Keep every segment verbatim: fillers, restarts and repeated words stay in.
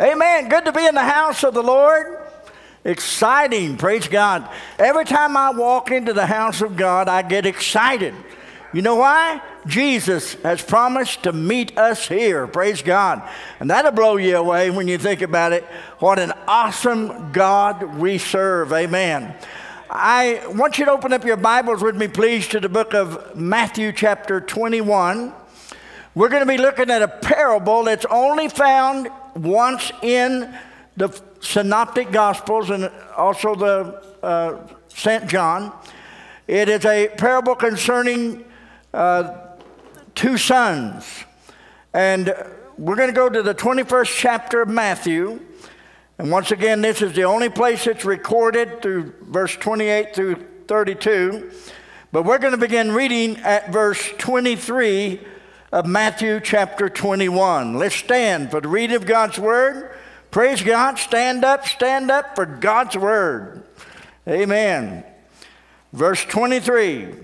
Amen. Good to be in the house of the Lord. Exciting. Praise God. Every time I walk into the house of God, I get excited. You know why? Jesus has promised to meet us here. Praise God. And that'll blow you away when you think about it. What an awesome God we serve. Amen. I want you to open up your Bibles with me, please, to the book of Matthew chapter twenty-one. We're going to be looking at a parable that's only found once in the Synoptic Gospels and also the uh, Saint John. It is a parable concerning uh, two sons. And we're going to go to the twenty-first chapter of Matthew. And once again, this is the only place it's recorded through verse twenty-eight through thirty-two. But we're going to begin reading at verse twenty-three of Matthew chapter twenty-one. Let's stand for the reading of God's word. Praise God. Stand up, stand up for God's word. Amen. Verse twenty-three.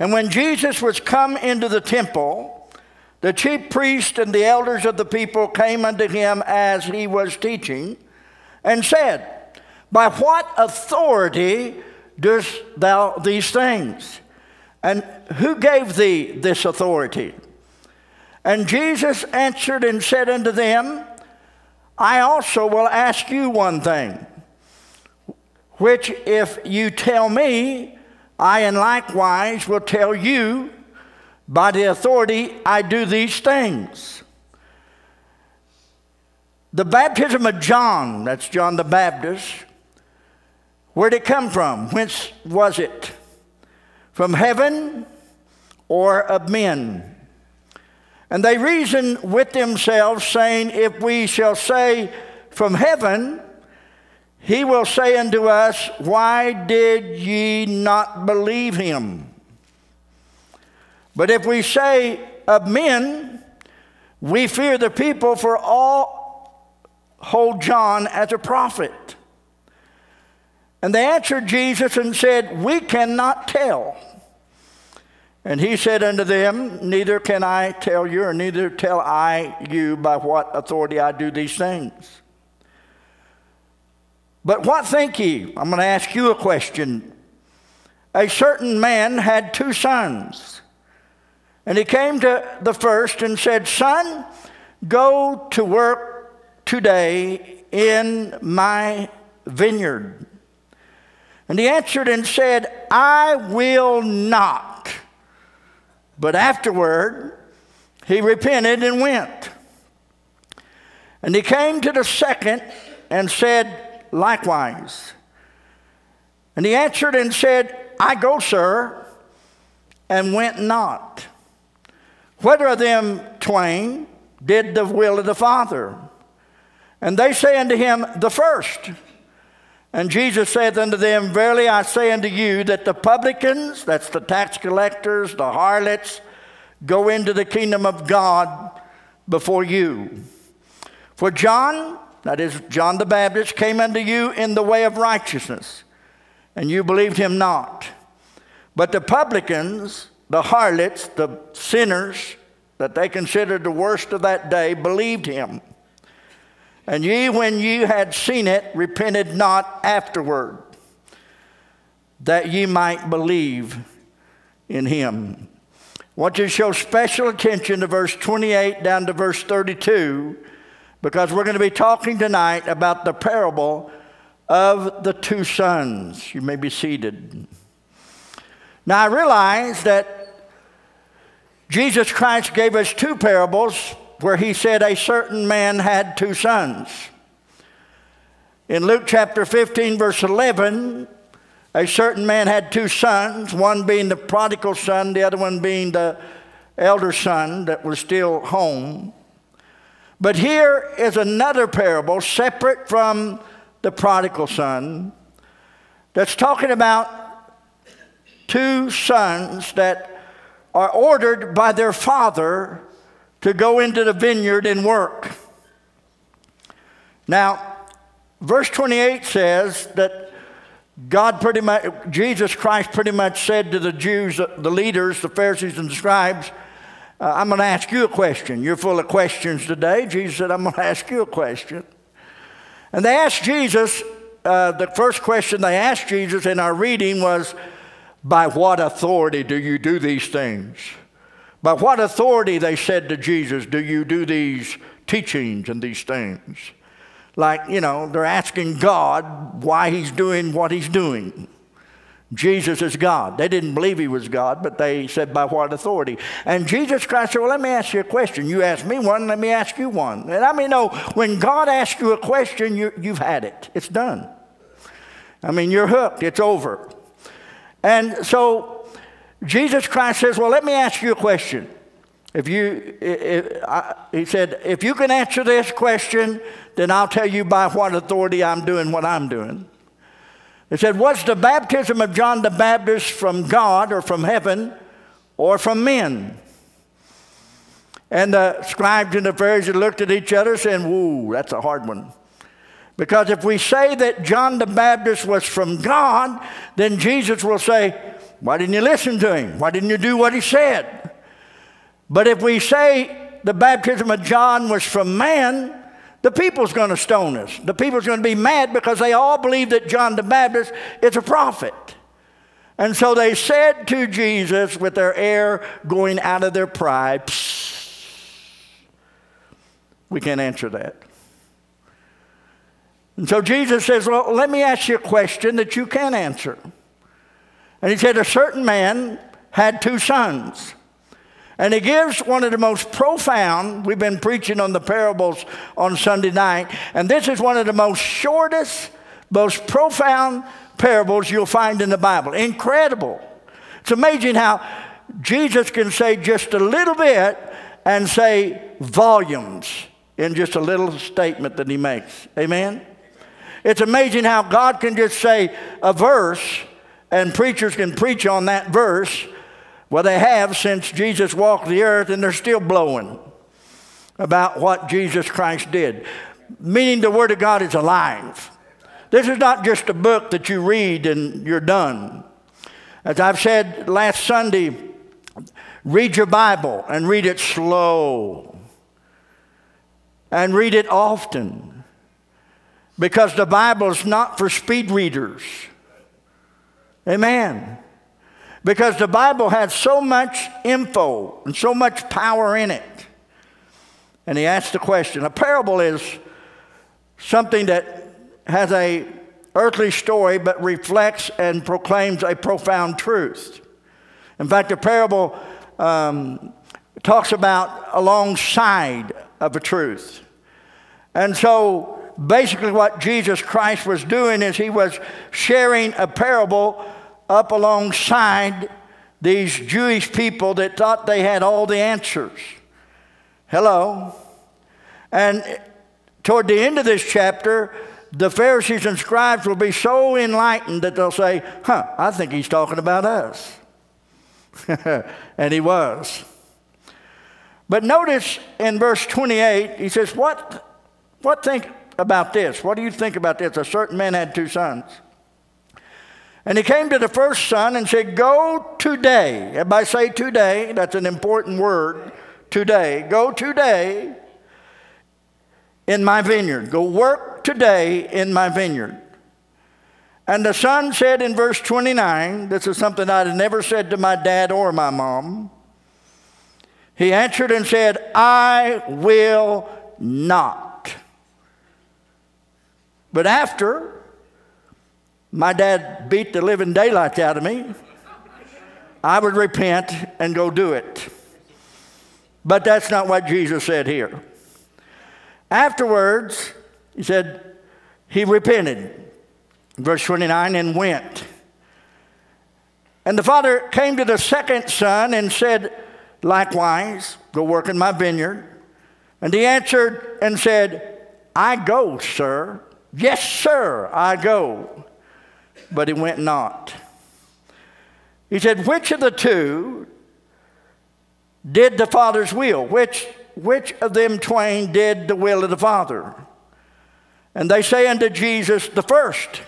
And when Jesus was come into the temple, the chief priests and the elders of the people came unto him as he was teaching, and said, By what authority doest thou these things? And who gave thee this authority? And Jesus answered and said unto them, I also will ask you one thing, which if you tell me, I in likewise will tell you, by the authority I do these things. The baptism of John, that's John the Baptist, where did it come from? Whence was it? From heaven or of men? And they reasoned with themselves, saying, If we shall say from heaven, he will say unto us, Why did ye not believe him? But if we say of men, we fear the people, for all hold John as a prophet. And they answered Jesus and said, We cannot tell. And he said unto them, Neither can I tell you, or neither tell I you by what authority I do these things. But what think ye? I'm going to ask you a question. A certain man had two sons. And he came to the first and said, Son, go to work today in my vineyard. And he answered and said, I will not. But afterward, he repented and went. And he came to the second and said, Likewise. And he answered and said, I go, sir, and went not. Whether of them twain did the will of the Father? And they say unto him, The first. And Jesus saith unto them, Verily I say unto you, that the publicans, that's the tax collectors, the harlots, go into the kingdom of God before you. For John, that is John the Baptist, came unto you in the way of righteousness, and you believed him not. But the publicans, the harlots, the sinners, that they considered the worst of that day, believed him. And ye, when ye had seen it, repented not afterward, that ye might believe in him. I want you to show special attention to verse twenty-eight down to verse thirty-two, because we're going to be talking tonight about the parable of the two sons. You may be seated. Now, I realize that Jesus Christ gave us two parables, where he said a certain man had two sons. In Luke chapter fifteen, verse eleven, a certain man had two sons, one being the prodigal son, the other one being the elder son that was still home. But here is another parable separate from the prodigal son that's talking about two sons that are ordered by their father to go into the vineyard and work. Now, verse twenty-eight says that God pretty much, Jesus Christ pretty much said to the Jews, the leaders, the Pharisees and the scribes, Uh, I'm going to ask you a question. You're full of questions today. Jesus said, I'm going to ask you a question. And they asked Jesus, uh, the first question they asked Jesus in our reading was, by what authority do you do these things? By what authority, they said to Jesus, do you do these teachings and these things? Like, you know, they're asking God why he's doing what he's doing. Jesus is God. They didn't believe he was God, but they said, by what authority? And Jesus Christ said, well, let me ask you a question. You asked me one, let me ask you one. And I mean, no, when God asks you a question, you, you've had it. It's done. I mean, you're hooked. It's over. And so Jesus Christ says, well, let me ask you a question. If you, if, I, he said, if you can answer this question, then I'll tell you by what authority I'm doing what I'm doing. It said, was the baptism of John the Baptist from God or from heaven or from men? And the scribes and the Pharisees looked at each other saying, woo, that's a hard one. Because if we say that John the Baptist was from God, then Jesus will say, why didn't you listen to him? Why didn't you do what he said? But if we say the baptism of John was from man, the people's going to stone us. The people's going to be mad because they all believe that John the Baptist is a prophet. And so they said to Jesus with their air going out of their pride, we can't answer that. And so Jesus says, well, let me ask you a question that you can answer. And he said, a certain man had two sons. And he gives one of the most profound, we've been preaching on the parables on Sunday night, and this is one of the most shortest, most profound parables you'll find in the Bible. Incredible. It's amazing how Jesus can say just a little bit and say volumes in just a little statement that he makes. Amen? It's amazing how God can just say a verse, and preachers can preach on that verse. Well, they have since Jesus walked the earth, and they're still blowing about what Jesus Christ did. Meaning the Word of God is alive. This is not just a book that you read and you're done. As I've said last Sunday, read your Bible and read it slow. And read it often. Because the Bible is not for speed readers. Amen. Because the Bible had so much info and so much power in it. And he asked the question. A parable is something that has a earthly story but reflects and proclaims a profound truth. In fact, the parable um, talks about alongside of a truth. And so basically what Jesus Christ was doing is he was sharing a parable up alongside these Jewish people that thought they had all the answers. Hello. And toward the end of this chapter, the Pharisees and scribes will be so enlightened that they'll say, huh, I think he's talking about us. And he was. But notice in verse twenty-eight, he says, what, what think about this? What do you think about this? A certain man had two sons. And he came to the first son and said, go today. Everybody say today. That's an important word. Today. Go today in my vineyard. Go work today in my vineyard. And the son said in verse twenty-nine, this is something I'd have never said to my dad or my mom. He answered and said, I will not. But after... my dad beat the living daylights out of me, I would repent and go do it. But that's not what Jesus said here. Afterwards, he said, he repented. Verse twenty-nine, and went. And the father came to the second son and said, likewise, go work in my vineyard. And he answered and said, I go, sir. Yes, sir, I go. But he went not. He said, which of the two did the Father's will? Which, which of them twain did the will of the Father? And they say unto Jesus, the first.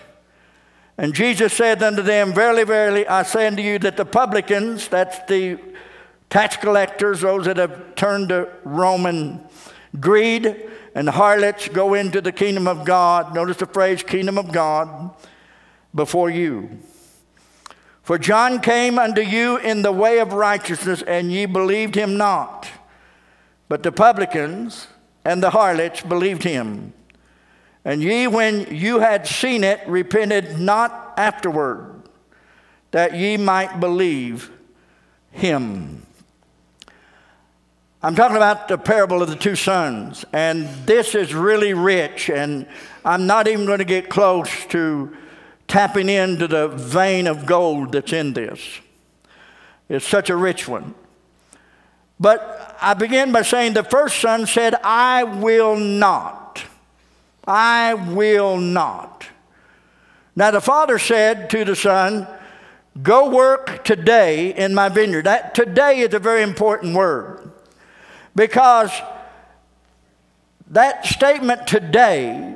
And Jesus said unto them, verily, verily, I say unto you that the publicans, that's the tax collectors, those that have turned to Roman greed, and harlots go into the kingdom of God. Notice the phrase, kingdom of God, before you. For John came unto you in the way of righteousness, and ye believed him not. But the publicans and the harlots believed him. And ye, when you had seen it, repented not afterward, that ye might believe him. I'm talking about the parable of the two sons, and this is really rich, and I'm not even going to get close to tapping into the vein of gold that's in this. It's such a rich one. But I begin by saying the first son said, I will not. I will not. Now the father said to the son, go work today in my vineyard. That today is a very important word, because that statement today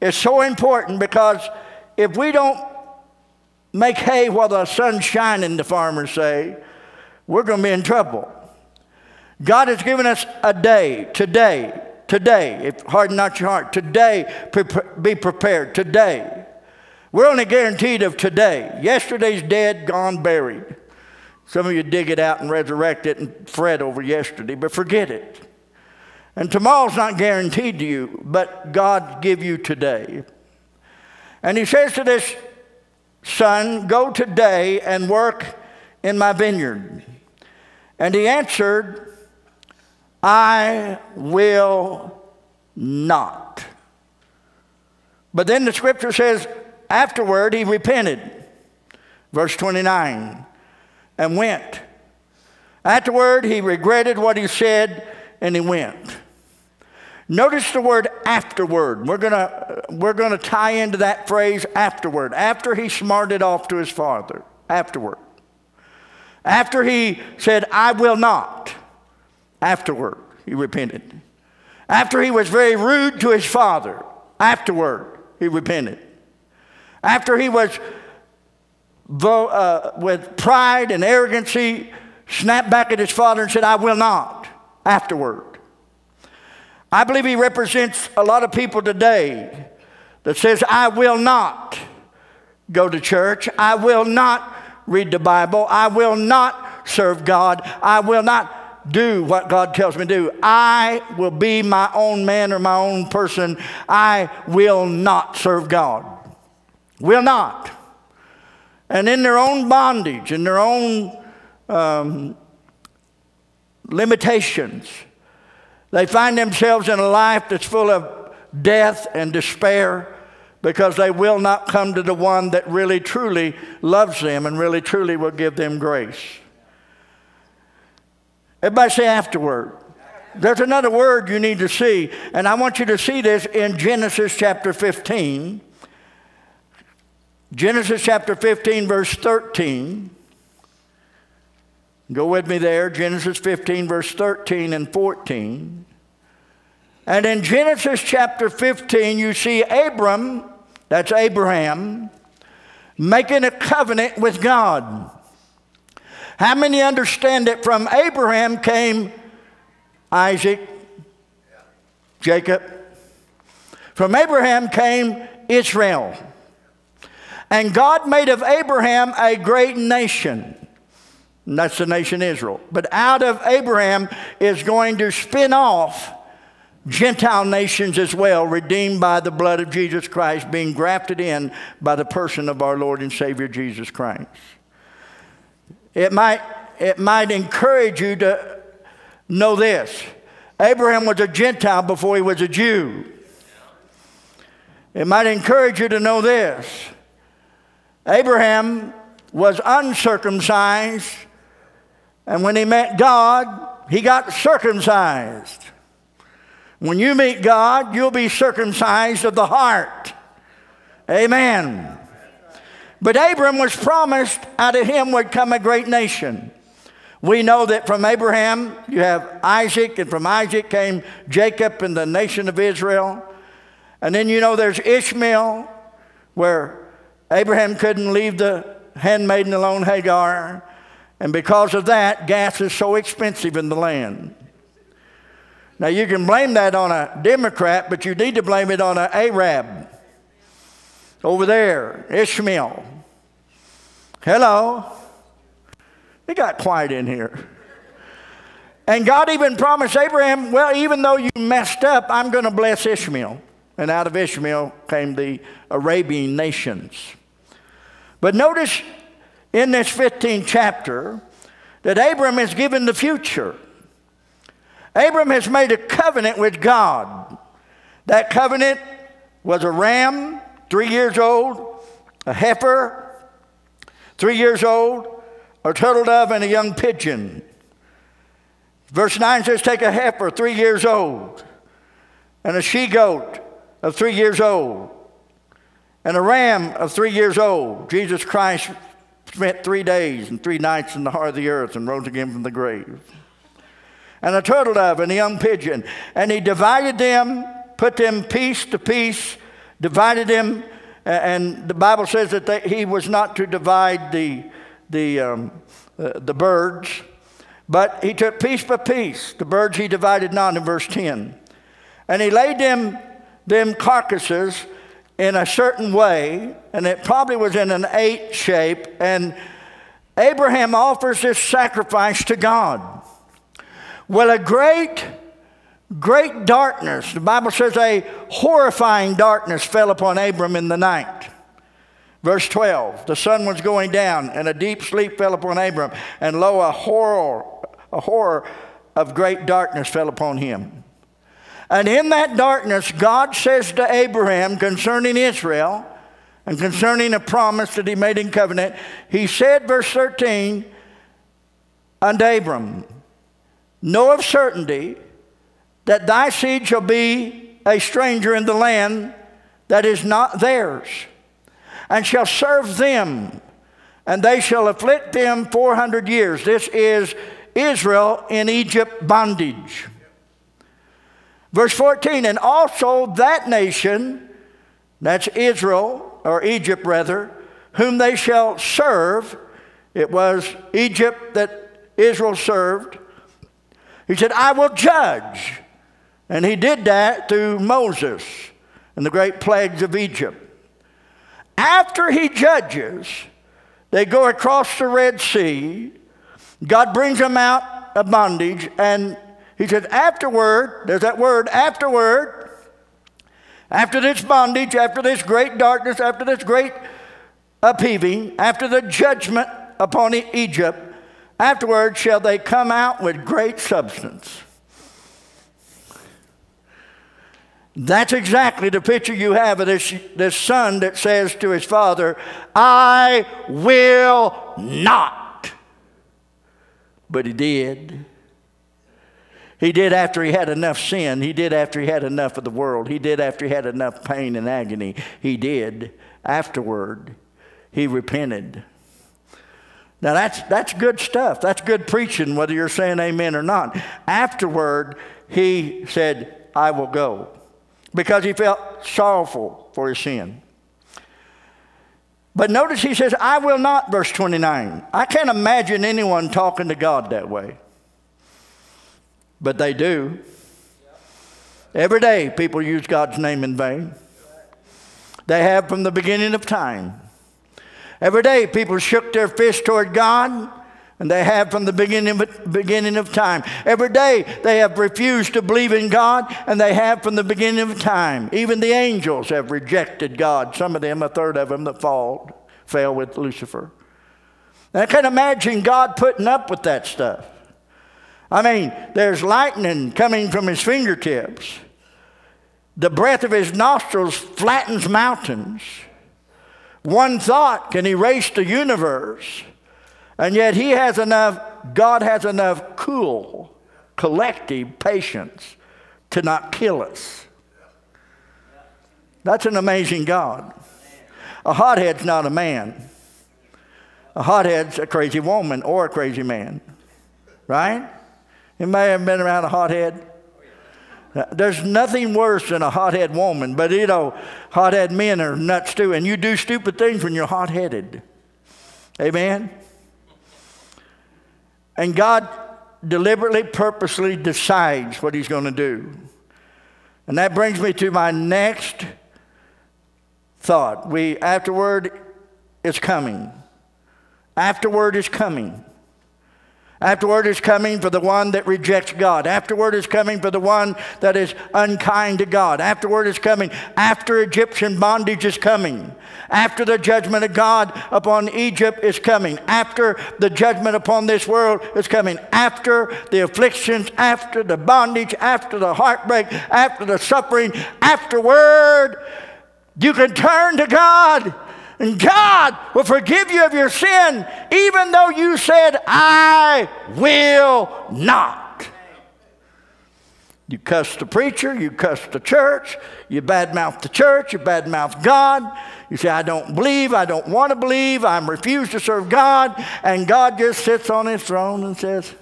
is so important, because if we don't make hay while the sun's shining, the farmers say, we're going to be in trouble. God has given us a day, today, today. If harden not your heart. Today, pre be prepared. Today. We're only guaranteed of today. Yesterday's dead, gone, buried. Some of you dig it out and resurrect it and fret over yesterday, but forget it. And tomorrow's not guaranteed to you, but God give you today. And he says to this son, go today and work in my vineyard. And he answered, I will not. But then the scripture says, afterward he repented. Verse twenty-nine. And went. Afterward, he regretted what he said, and he went. Notice the word afterward. We're gonna, we're gonna tie into that phrase afterward. After he smarted off to his father. Afterward. After he said, I will not. Afterward, he repented. After he was very rude to his father. Afterward, he repented. After he was Uh, with pride and arrogance, he snapped back at his father and said, I will not, afterward. I believe he represents a lot of people today that says, I will not go to church. I will not read the Bible. I will not serve God. I will not do what God tells me to do. I will be my own man or my own person. I will not serve God. Will not. And in their own bondage, in their own um, limitations, they find themselves in a life that's full of death and despair, because they will not come to the one that really truly loves them and really truly will give them grace. Everybody say afterward. There's another word you need to see, and I want you to see this in Genesis chapter fifteen. Genesis chapter fifteen, verse thirteen. Go with me there. Genesis fifteen, verse thirteen and fourteen. And in Genesis chapter fifteen, you see Abram, that's Abraham, making a covenant with God. How many understand that from Abraham came Isaac, Jacob? From Abraham came Israel. And God made of Abraham a great nation. And that's the nation Israel. But out of Abraham is going to spin off Gentile nations as well, redeemed by the blood of Jesus Christ, being grafted in by the person of our Lord and Savior Jesus Christ. It might, it might encourage you to know this. Abraham was a Gentile before he was a Jew. It might encourage you to know this. Abraham was uncircumcised, and when he met God, he got circumcised. When you meet God, you'll be circumcised of the heart. Amen. But Abram was promised out of him would come a great nation. We know that from Abraham you have Isaac, and from Isaac came Jacob and the nation of Israel. And then you know there's Ishmael, where Abraham couldn't leave the handmaiden alone, Hagar, And because of that, gas is so expensive in the land. Now, you can blame that on a Democrat, but you need to blame it on an Arab over there, Ishmael. Hello. It got quiet in here. And God even promised Abraham, well, even though you messed up, I'm going to bless Ishmael. And out of Ishmael came the Arabian nations. But notice in this fifteenth chapter that Abram is given the future. Abram has made a covenant with God. That covenant was a ram, three years old, a heifer, three years old, a turtle dove, and a young pigeon. Verse nine says, take a heifer three years old, and a she-goat of three years old, and a ram of three years old. Jesus Christ spent three days and three nights in the heart of the earth and rose again from the grave. And a turtle dove and a young pigeon. And he divided them, put them piece to piece, divided them. And the Bible says that they, he was not to divide the, the, um, uh, the birds, but he took piece by piece. The birds he divided not, in verse ten. And he laid them, them carcasses in a certain way, and it probably was in an eight shape. And Abraham offers this sacrifice to God. Well, a great, great darkness, the Bible says a horrifying darkness fell upon Abram in the night. Verse twelve, the sun was going down, and a deep sleep fell upon Abram, and lo, a horror, a horror of great darkness fell upon him. And in that darkness, God says to Abraham concerning Israel and concerning a promise that he made in covenant, he said, verse thirteen, unto Abram, know of certainty that thy seed shall be a stranger in the land that is not theirs, and shall serve them, and they shall afflict them four hundred years. This is Israel in Egypt bondage. Verse fourteen, and also that nation, that's Israel, or Egypt rather, whom they shall serve. It was Egypt that Israel served. He said, I will judge. And he did that through Moses and the great plagues of Egypt. After he judges, they go across the Red Sea. God brings them out of bondage. And he said, afterward, there's that word, afterward, after this bondage, after this great darkness, after this great upheaving, after the judgment upon Egypt, afterward shall they come out with great substance. That's exactly the picture you have of this, this son that says to his father, I will not. But he did. He did after he had enough sin. He did after he had enough of the world. He did after he had enough pain and agony. He did. Afterward, he repented. Now, that's, that's good stuff. That's good preaching, whether you're saying amen or not. Afterward, he said, I will go, because he felt sorrowful for his sin. But notice he says, I will not, verse twenty-nine. I can't imagine anyone talking to God that way. But they do. Every day, people use God's name in vain. They have from the beginning of time. Every day people shook their fist toward God, and they have from the beginning of, beginning of time. Every day they have refused to believe in God, and they have from the beginning of time. Even the angels have rejected God. Some of them, a third of them that fall, fell with Lucifer. And I can't imagine God putting up with that stuff. I mean, there's lightning coming from his fingertips. The breath of his nostrils flattens mountains. One thought can erase the universe, and yet he has enough, God has enough cool, collective patience to not kill us. That's an amazing God. A hothead's not a man. A hothead's a crazy woman or a crazy man, right? Anybody ever been around a hothead? There's nothing worse than a hothead woman, but you know, hothead men are nuts too, and you do stupid things when you're hot-headed. Amen? And God deliberately, purposely decides what he's going to do. And that brings me to my next thought. We, afterward is coming. Afterward is coming. Afterward is coming for the one that rejects God. Afterward is coming for the one that is unkind to God. Afterward is coming. After Egyptian bondage is coming. After the judgment of God upon Egypt is coming. After the judgment upon this world is coming. After the afflictions, after the bondage, after the heartbreak, after the suffering, afterward, you can turn to God. And God will forgive you of your sin, even though you said, I will not. You cuss the preacher, you cuss the church, you badmouth the church, you badmouth God. You say, I don't believe, I don't want to believe, I refuse to serve God. And God just sits on his throne and says,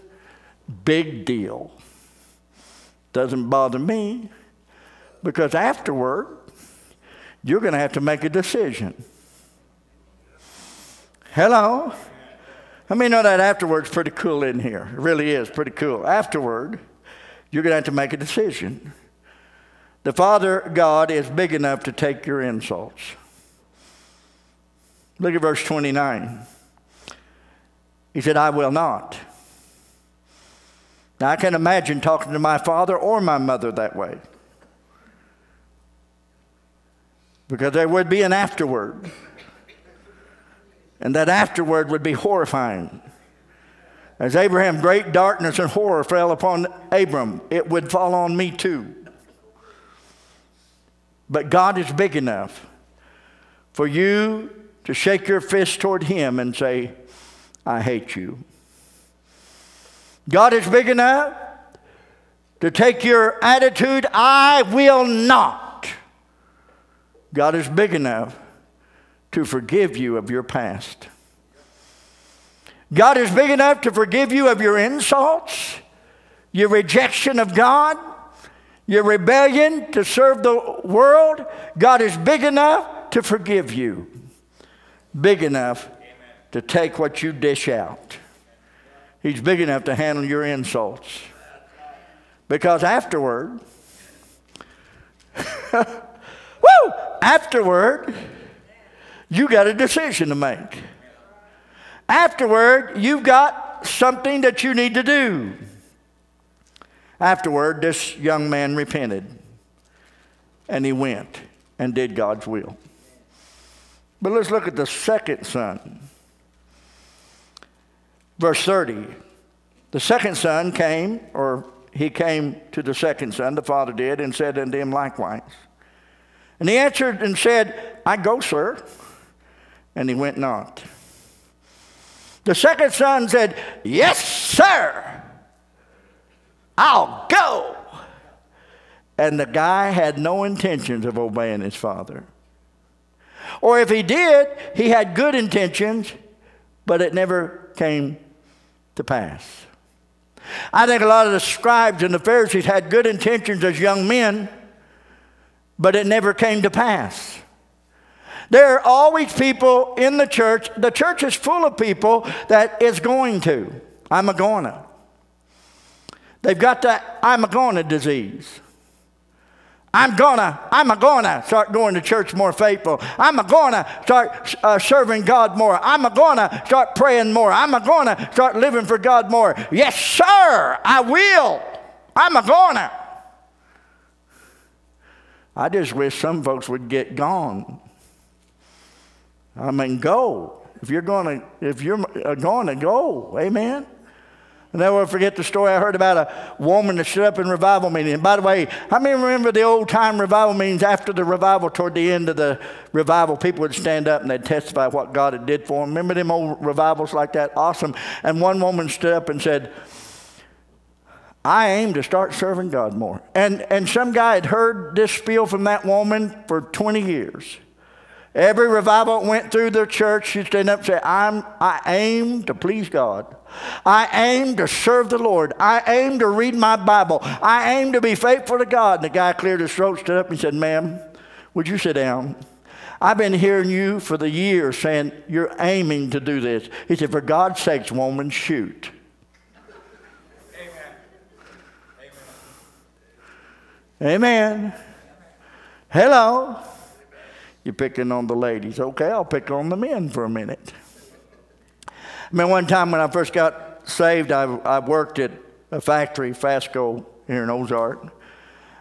big deal. Doesn't bother me, because afterward, you're going to have to make a decision. Hello? I mean, know that afterward's pretty cool in here. It really is pretty cool. Afterward, you're going to have to make a decision. The Father God is big enough to take your insults. Look at verse twenty-nine. He said, I will not. Now, I can't imagine talking to my father or my mother that way. Because there would be an afterward. And that afterward would be horrifying. As Abraham, great darkness and horror fell upon Abram, it would fall on me too. But God is big enough for you to shake your fist toward him and say, I hate you. God is big enough to take your attitude, I will not. God is big enough to forgive you of your past. God is big enough to forgive you of your insults, your rejection of God, your rebellion to serve the world. God is big enough to forgive you, big enough to take what you dish out. He's big enough to handle your insults. Because afterward, woo, afterward, you got a decision to make. Afterward, you've got something that you need to do. Afterward, this young man repented, and he went and did God's will. But let's look at the second son. Verse thirty. The second son came, or he came to the second son, the father did, and said unto him likewise. And he answered and said, I go, sir. And he went not. The second son said, yes, sir, I'll go. And the guy had no intentions of obeying his father. Or if he did, he had good intentions, but it never came to pass. I think a lot of the scribes and the Pharisees had good intentions as young men, but it never came to pass. There are always people in the church. The church is full of people that is going to. I'm a goner. They've got that I'm a goner disease. I'm gonna, I'm a gonna start going to church more faithful. I'm a gonna start uh, serving God more. I'm a gonna start praying more. I'm a gonna start living for God more. Yes, sir, I will. I'm a goner. I just wish some folks would get gone. I mean, go. If you're going to, if you're going to go, amen. And I never forget the story I heard about a woman that stood up in revival meeting. And by the way, how many remember the old time revival meetings? After the revival, toward the end of the revival, people would stand up and they'd testify what God had did for them. Remember them old revivals like that? Awesome. And one woman stood up and said, I aim to start serving God more. And, and some guy had heard this spiel from that woman for twenty years. Every revival went through their church, she'd stand up and say, I'm, I aim to please God. I aim to serve the Lord. I aim to read my Bible. I aim to be faithful to God. And the guy cleared his throat, stood up and said, ma'am, would you sit down? I've been hearing you for the years saying you're aiming to do this. He said, for God's sakes, woman, shoot. Amen. Hello. You're picking on the ladies. Okay, I'll pick on the men for a minute. I mean, one time when I first got saved, I, I worked at a factory, Fasco, here in Ozark.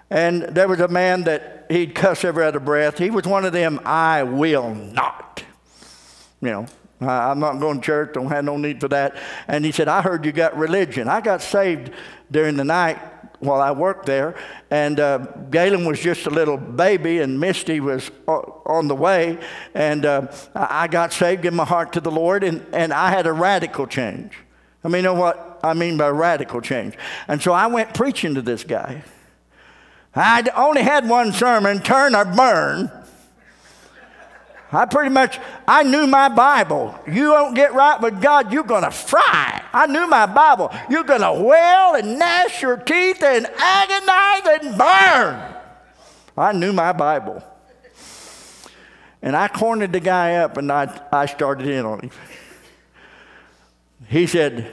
And there was a man that he'd cuss every other breath. He was one of them, I will not. You know, I, I'm not going to church, don't have no need for that. And he said, I heard you got religion. I got saved during the night while I worked there, and uh, Galen was just a little baby, and Misty was on the way, and uh, I got saved, gave my heart to the Lord, and, and I had a radical change. I mean, you know what I mean by radical change? And so I went preaching to this guy. I only had one sermon, turn or burn. I pretty much, I knew my Bible. You don't get right with God, you're going to fry. I knew my Bible. You're going to wail and gnash your teeth and agonize and burn. I knew my Bible. And I cornered the guy up, and I, I started in on him. He said,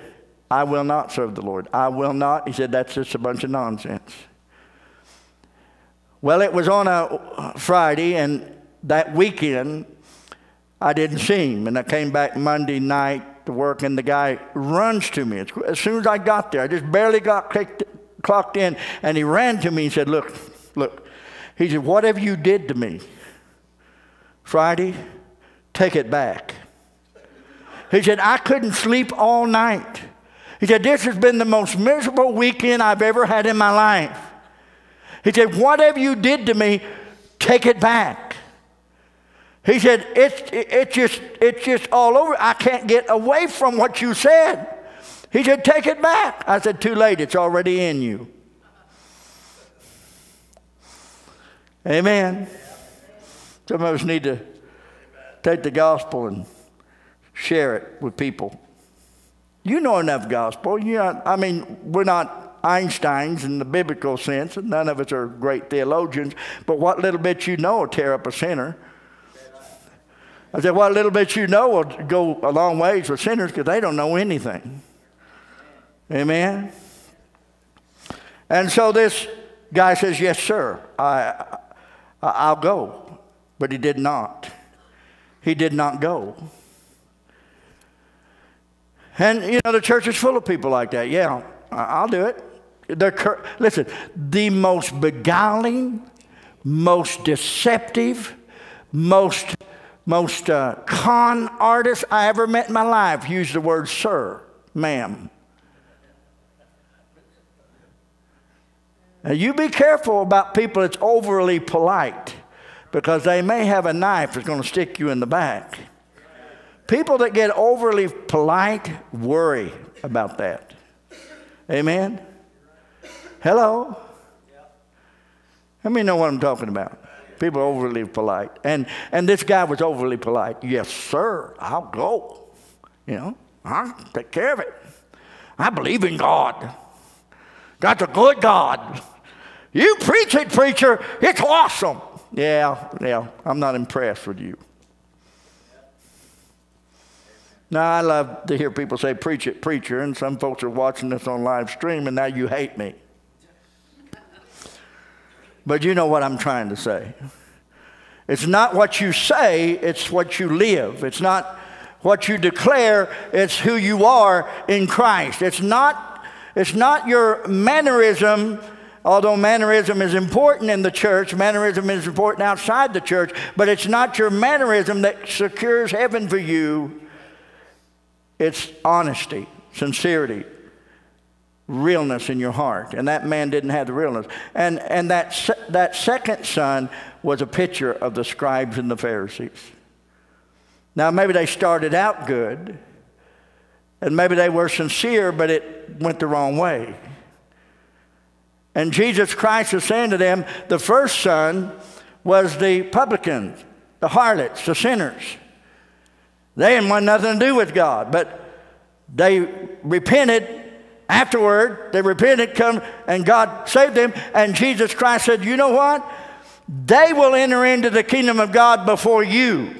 I will not serve the Lord. I will not. He said, that's just a bunch of nonsense. Well, it was on a Friday, and that weekend, I didn't see him, and I came back Monday night to work, and the guy runs to me. As soon as I got there, I just barely got clicked, clocked in, and he ran to me and said, look, look. He said, whatever you did to me Friday, take it back. He said, I couldn't sleep all night. He said, this has been the most miserable weekend I've ever had in my life. He said, whatever you did to me, take it back. He said, it's, it's, just, it's just all over. I can't get away from what you said. He said, take it back. I said, too late. It's already in you. Amen. Some of us need to take the gospel and share it with people. You know enough gospel. You know, I mean, we're not Einsteins in the biblical sense. And none of us are great theologians. But what little bit you know will tear up a sinner. I said, well, a little bit you know will go a long ways with sinners because they don't know anything. Amen? And so this guy says, yes, sir, I, I'll go. But he did not. He did not go. And, you know, the church is full of people like that. Yeah, I'll do it. They're, listen, the most beguiling, most deceptive, most... Most uh, con artist I ever met in my life used the word sir, ma'am. Now you be careful about people that's overly polite because they may have a knife that's going to stick you in the back. People that get overly polite worry about that. Amen? Hello? Let me know what I'm talking about. People are overly polite. And, and this guy was overly polite. Yes, sir, I'll go. You know, I'll take care of it. I believe in God. God's a good God. You preach it, preacher. It's awesome. Yeah, yeah, I'm not impressed with you. Now, I love to hear people say, preach it, preacher. And some folks are watching this on live stream, and now you hate me. But you know what I'm trying to say. It's not what you say, it's what you live. It's not what you declare, it's who you are in Christ. It's not, it's not your mannerism, although mannerism is important in the church, mannerism is important outside the church, but it's not your mannerism that secures heaven for you. It's honesty, sincerity. Realness in your heart. And that man didn't have the realness. And, and that, se that second son was a picture of the scribes and the Pharisees. Now, maybe they started out good, and maybe they were sincere, but it went the wrong way. And Jesus Christ is saying to them, the first son was the publicans, the harlots, the sinners. They didn't want nothing to do with God, but they repented. Afterward, they repented, come, and God saved them. And Jesus Christ said, you know what? They will enter into the kingdom of God before you.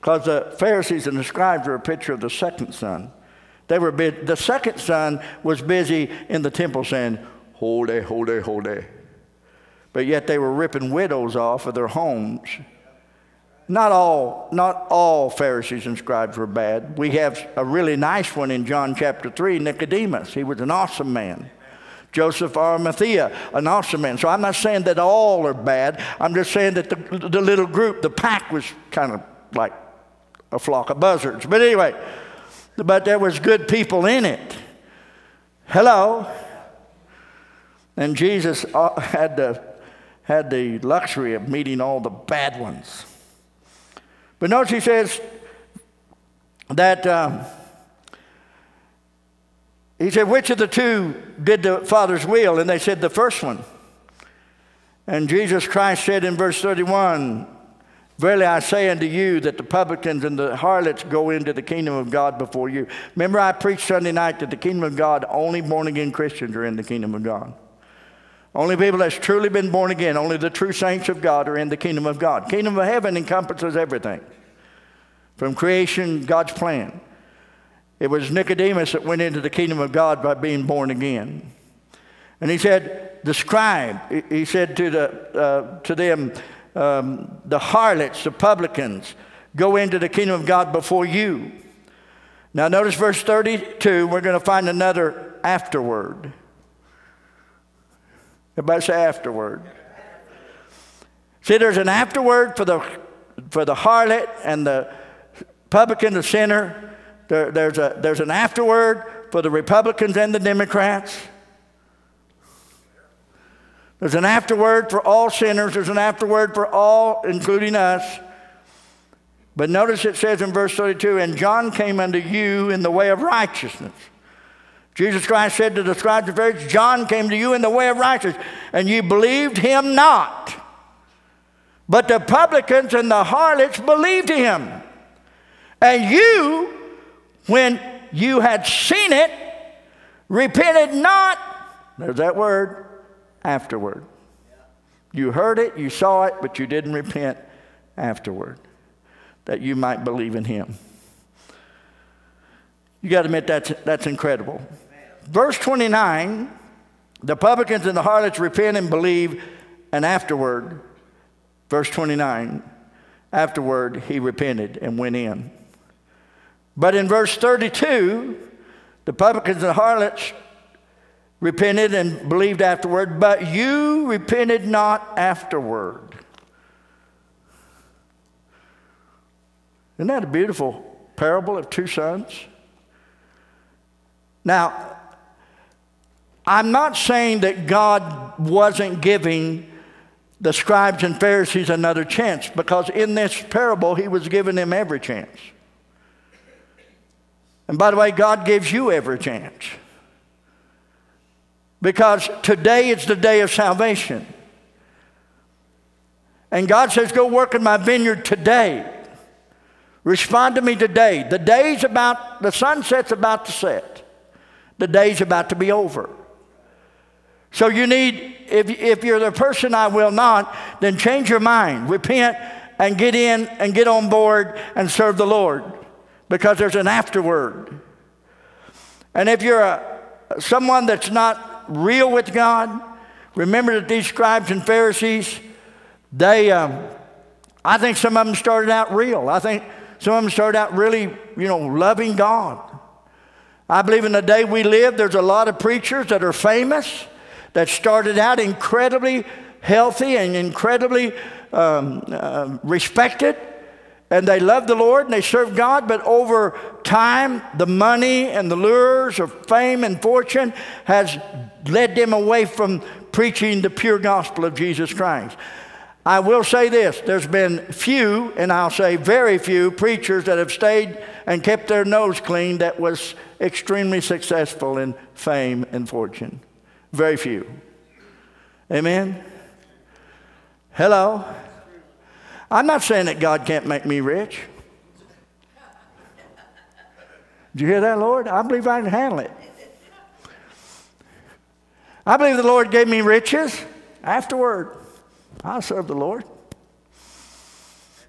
Because the Pharisees and the scribes were a picture of the second son. They were the second son was busy in the temple saying, whole day, whole day, whole day. But yet they were ripping widows off of their homes. Not all, not all Pharisees and scribes were bad. We have a really nice one in John chapter three, Nicodemus. He was an awesome man. Joseph Arimathea, an awesome man. So I'm not saying that all are bad. I'm just saying that the, the little group, the pack, was kind of like a flock of buzzards. But anyway, but there was good people in it. Hello. And Jesus had the, had the luxury of meeting all the bad ones. But notice he says that, um, he said, which of the two did the Father's will? And they said, the first one. And Jesus Christ said in verse thirty-one, verily I say unto you that the publicans and the harlots go into the kingdom of God before you. Remember, I preached Sunday night that the kingdom of God, only born-again Christians are in the kingdom of God. Only people that's truly been born again, only the true saints of God are in the kingdom of God. Kingdom of heaven encompasses everything. From creation, God's plan. It was Nicodemus that went into the kingdom of God by being born again. And he said, the scribe, he said to, the, uh, to them, um, the harlots, the publicans, go into the kingdom of God before you. Now notice verse thirty-two, we're going to find another afterward. Everybody say afterward. See, there's an afterward for the, for the harlot and the publican, the sinner. There, there's, a, there's an afterward for the Republicans and the Democrats. There's an afterward for all sinners. There's an afterward for all, including us. But notice it says in verse thirty-two, and John came unto you in the way of righteousness. Jesus Christ said to the scribes and Pharisees, John came to you in the way of righteousness, and you believed him not. But the publicans and the harlots believed him. And you, when you had seen it, repented not. There's that word, afterward. You heard it, you saw it, but you didn't repent afterward, that you might believe in him. You got to admit that's, that's incredible. Verse twenty-nine, the publicans and the harlots repent and believe, and afterward, verse twenty-nine, afterward he repented and went in. But in verse thirty-two, the publicans and the harlots repented and believed afterward, but you repented not afterward. Isn't that a beautiful parable of two sons? Now, I'm not saying that God wasn't giving the scribes and Pharisees another chance, because in this parable, he was giving them every chance. And by the way, God gives you every chance. Because today is the day of salvation. And God says, go work in my vineyard today. Respond to me today. The day's about, the sunset's about to set. The day's about to be over. So you need, if, if you're the person I will not, then change your mind. Repent and get in and get on board and serve the Lord, because there's an afterward. And if you're a, someone that's not real with God, remember that these scribes and Pharisees, they, um, I think some of them started out real. I think some of them started out really, you know, loving God. I believe in the day we live, there's a lot of preachers that are famous that started out incredibly healthy and incredibly um, uh, respected, and they love the Lord and they serve God, but over time, the money and the lures of fame and fortune has led them away from preaching the pure gospel of Jesus Christ. I will say this, there's been few, and I'll say very few, preachers that have stayed and kept their nose clean that was extremely successful in fame and fortune. Very few. Amen? Hello? I'm not saying that God can't make me rich. Did you hear that, Lord? I believe I can handle it. I believe the Lord gave me riches afterward. I'll serve the Lord.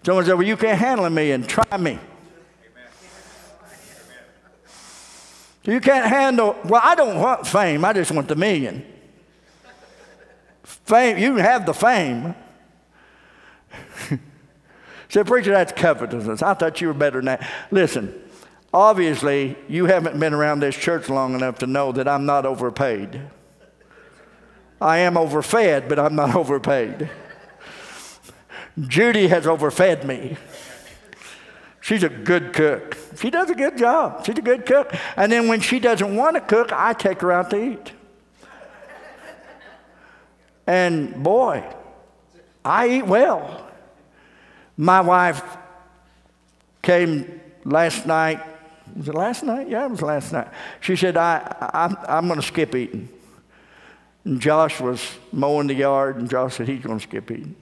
Someone said, well, you can't handle me, and try me. Amen. So you can't handle, well, I don't want fame. I just want the million. fame, you can have the fame. Said, preacher, that's covetousness. I thought you were better than that. Listen, obviously, you haven't been around this church long enough to know that I'm not overpaid. I am overfed, but I'm not overpaid. Judy has overfed me. She's a good cook. She does a good job. She's a good cook. And then when she doesn't want to cook, I take her out to eat. And boy, I eat well. My wife came last night. Was it last night? Yeah, it was last night. She said, I, I, I'm going to skip eating. And Josh was mowing the yard, and Josh said, he's going to skip eating.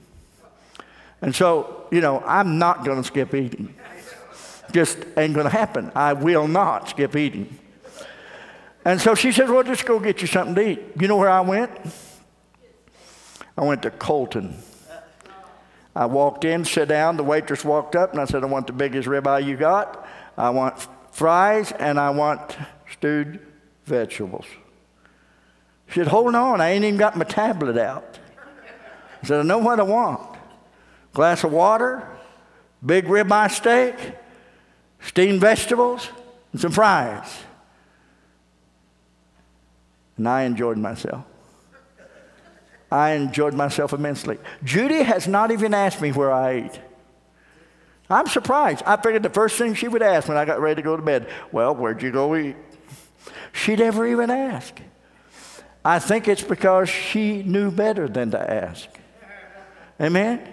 And so, you know, I'm not going to skip eating. Just ain't going to happen. I will not skip eating. And so she said, well, just go get you something to eat. You know where I went? I went to Colton. I walked in, sat down, the waitress walked up, and I said, I want the biggest ribeye you got. I want fries, and I want stewed vegetables. She said, hold on, I ain't even got my tablet out. I said, I know what I want. Glass of water, big ribeye steak, steamed vegetables, and some fries. And I enjoyed myself. I enjoyed myself immensely. Judy has not even asked me where I ate. I'm surprised. I figured the first thing she would ask when I got ready to go to bed, well, where'd you go eat? She never even asked. I think it's because she knew better than to ask. Amen?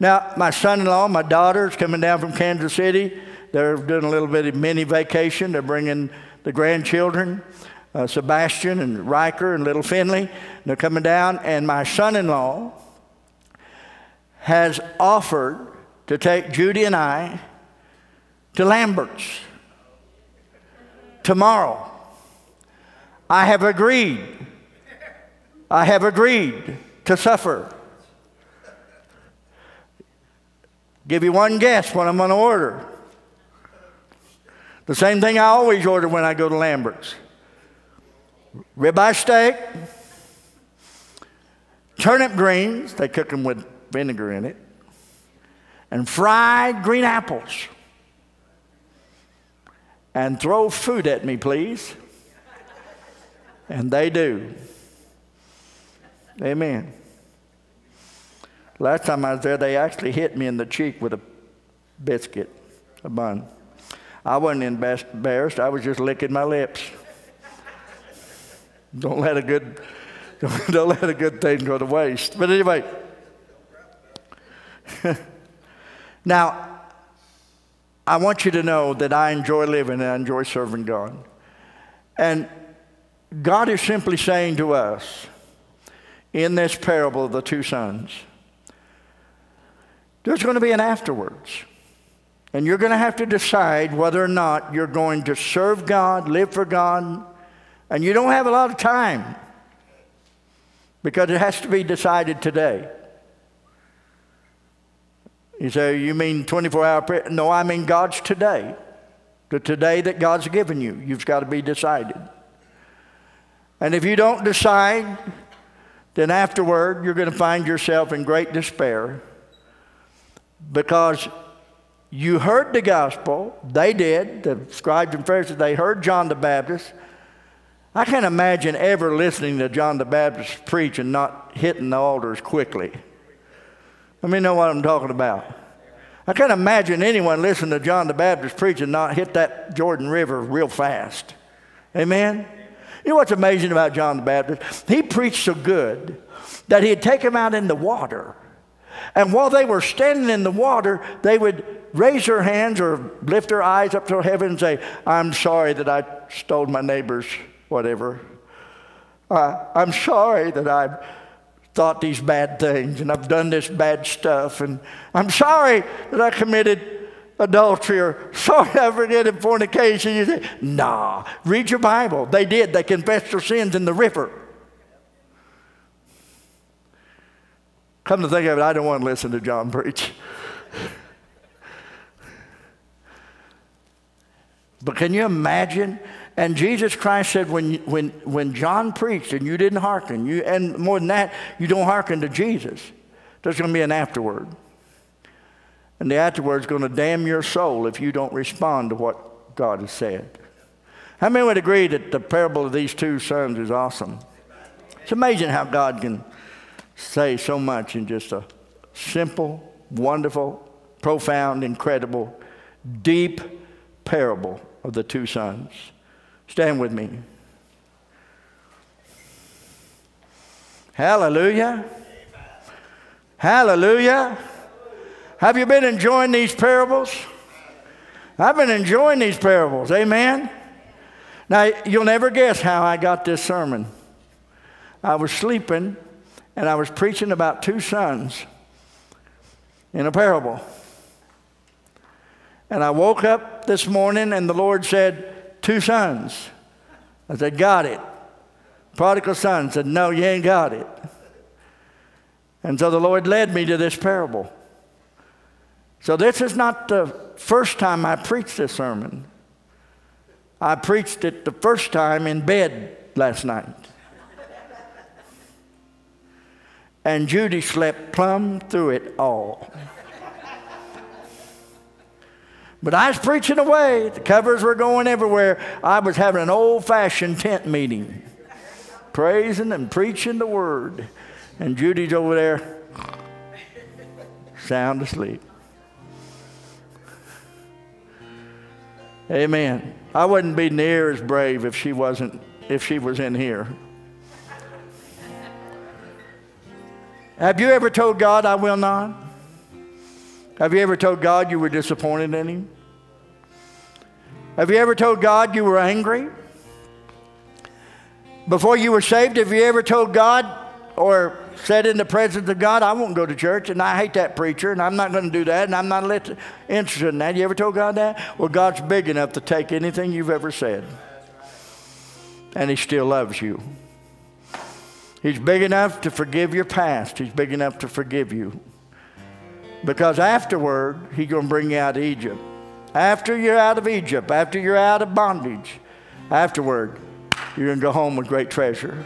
Now, my son-in-law, my daughter's coming down from Kansas City. They're doing a little bit of mini vacation. They're bringing the grandchildren, uh, Sebastian and Riker and little Finley. They're coming down, and my son-in-law has offered to take Judy and I to Lambert's tomorrow. I have agreed. I have agreed to suffer. Give you one guess what I'm going to order. The same thing I always order when I go to Lambert's. Ribeye steak, turnip greens, they cook them with vinegar in it, and fried green apples. And throw food at me, please. And they do. Amen. Last time I was there, they actually hit me in the cheek with a biscuit, a bun. I wasn't embarrassed. I was just licking my lips. Don't let a good, don't, don't let a good thing go to waste. But anyway. Now, I want you to know that I enjoy living and I enjoy serving God. And God is simply saying to us in this parable of the two sons, there's going to be an afterwards. And you're going to have to decide whether or not you're going to serve God, live for God. And you don't have a lot of time because it has to be decided today. You say, you mean twenty-four hour prayer? No, I mean God's today. The today that God's given you. You've got to be decided. And if you don't decide, then afterward you're going to find yourself in great despair. Because you heard the gospel, they did, the scribes and Pharisees, they heard John the Baptist. I can't imagine ever listening to John the Baptist preach and not hitting the altars quickly. Let me know what I'm talking about. I can't imagine anyone listening to John the Baptist preach and not hit that Jordan River real fast. Amen? You know what's amazing about John the Baptist? He preached so good that he'd take them out in the water. And while they were standing in the water, they would raise their hands or lift their eyes up to heaven and say, I'm sorry that I stole my neighbor's whatever. Uh, I'm sorry that I've thought these bad things and I've done this bad stuff. And I'm sorry that I committed adultery, or sorry I committed fornication. You say, nah, read your Bible. They did. They confessed their sins in the river. Come to think of it, I don't want to listen to John preach. But can you imagine And Jesus Christ said, when, when, when John preached and you didn't hearken, you, and more than that, you don't hearken to Jesus, there's going to be an afterward. And the afterward's going to damn your soul if you don't respond to what God has said. How many would agree that the parable of these two sons is awesome? It's amazing how God can say so much in just a simple, wonderful, profound, incredible, deep parable of the two sons. Stand with me. Hallelujah. Hallelujah. Have you been enjoying these parables? I've been enjoying these parables. Amen. Now, you'll never guess how I got this sermon. I was sleeping, and I was preaching about two sons in a parable. And I woke up this morning, and the Lord said, two sons. I said, got it. Prodigal son said, no, you ain't got it. And so the Lord led me to this parable. So this is not the first time I preached this sermon. I preached it the first time in bed last night. And Judy slept plumb through it all. But I was preaching away. The covers were going everywhere. I was having an old-fashioned tent meeting, praising and preaching the Word. And Judy's over there, sound asleep. Amen. I wouldn't be near as brave if she wasn't, if she was in here. Have you ever told God, I will not? Have you ever told God you were disappointed in Him? Have you ever told God you were angry? Before you were saved, have you ever told God or said in the presence of God, I won't go to church, and I hate that preacher, and I'm not going to do that, and I'm not interested in that? You ever told God that? Well, God's big enough to take anything you've ever said, and He still loves you. He's big enough to forgive your past. He's big enough to forgive you. Because afterward, He's going to bring you out of Egypt. After you're out of Egypt, after you're out of bondage, afterward, you're going to go home with great treasure.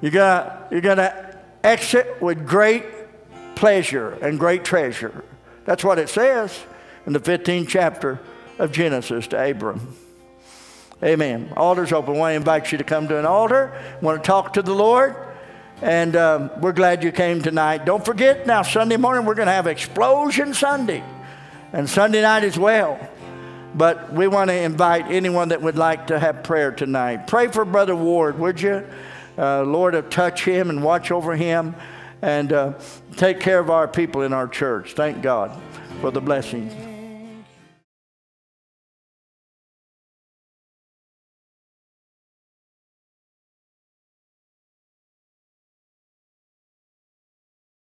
You're going you're going to exit with great pleasure and great treasure. That's what it says in the fifteenth chapter of Genesis to Abram. Amen. Altar's open. I want to invite you to come to an altar. I want to talk to the Lord. And um, we're glad you came tonight. Don't forget now, Sunday morning, we're going to have Explosion Sunday. And Sunday night as well. But we want to invite anyone that would like to have prayer tonight. Pray for Brother Ward, would you? Uh, Lord, touch him and watch over him. And uh, take care of our people in our church. Thank God for the blessings.